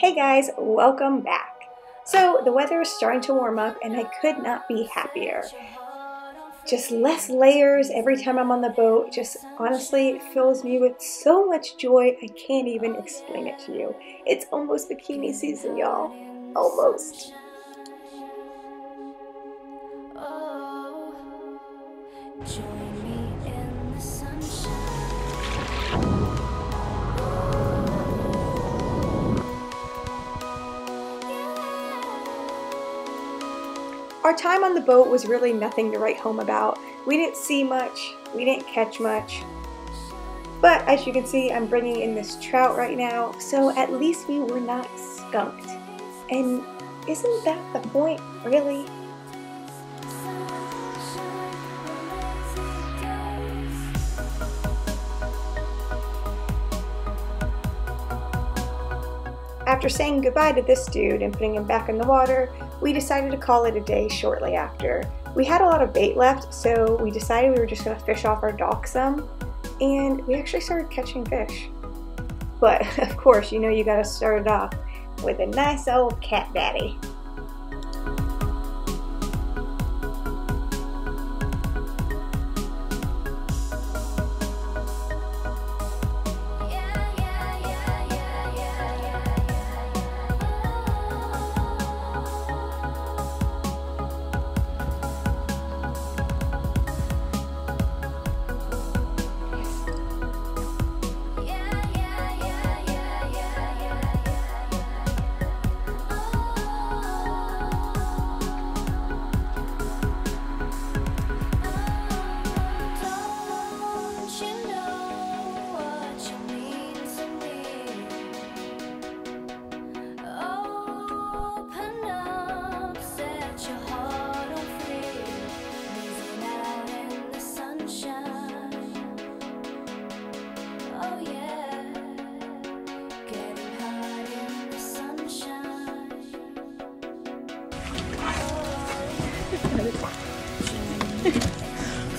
Hey guys, welcome back. So the weather is starting to warm up and I could not be happier. Just less layers every time I'm on the boat. Just honestly, it fills me with so much joy I can't even explain it to you. It's almost bikini season, y'all. Almost. Join me in the sunshine. Our time on the boat was really nothing to write home about. We didn't see much, we didn't catch much, but as you can see, I'm bringing in this trout right now, so at least we were not skunked. And isn't that the point, really? After saying goodbye to this dude and putting him back in the water, we decided to call it a day shortly after. We had a lot of bait left, so we decided we were just going to fish off our dock some, and we actually started catching fish. But of course, you know you gotta start it off with a nice old cat daddy.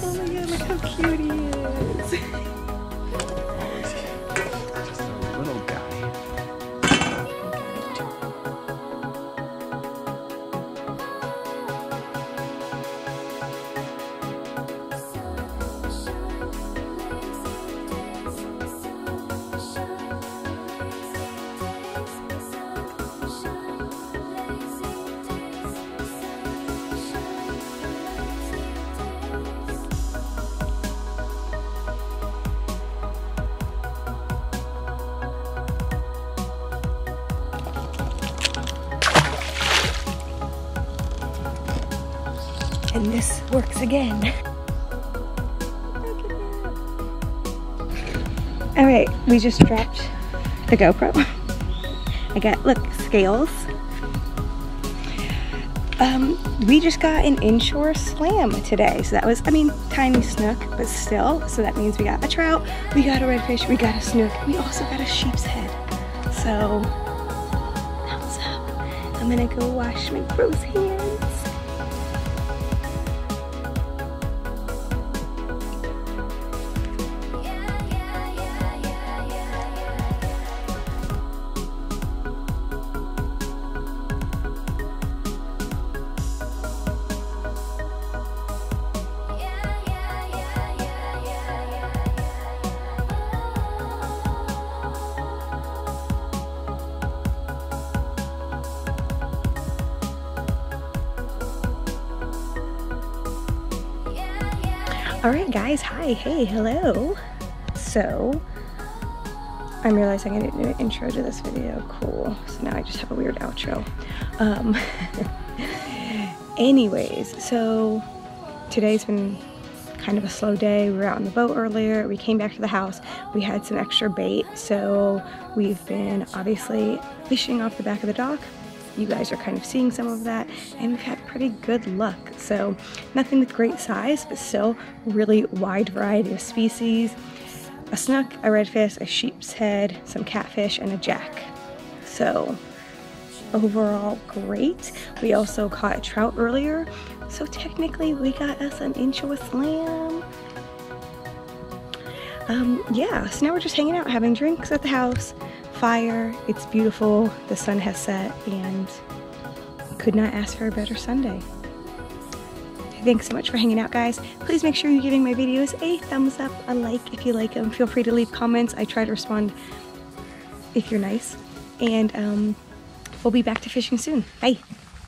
Oh my god, look how cute he is! Just a little guy. And this works again. All right, we just dropped the GoPro. I got, look, scales. We just got an inshore slam today. So that was, I mean, tiny snook, but still. So that means we got a trout, we got a redfish, we got a snook. We also got a sheep's head. So, thumbs up. I'm gonna go wash my gross hands. Alright guys, hi, hey, hello. So, I'm realizing I didn't do an intro to this video, cool. So now I just have a weird outro. Anyways, so today's been kind of a slow day. We were out on the boat earlier, we came back to the house, we had some extra bait, so we've been obviously fishing off the back of the dock. You guys are kind of seeing some of that, and we've had pretty good luck. So nothing with great size, but still really wide variety of species. A snook, a redfish, a sheep's head, some catfish, and a jack. So overall great. We also caught a trout earlier. So technically we got us an inshore slam. Yeah, so now we're just hanging out, having drinks at the house, fire. It's beautiful. The sun has set, and could not ask for a better Sunday. Thanks so much for hanging out, guys. Please make sure you're giving my videos a thumbs up, a like if you like them. Feel free to leave comments. I try to respond if you're nice. And we'll be back to fishing soon. Bye.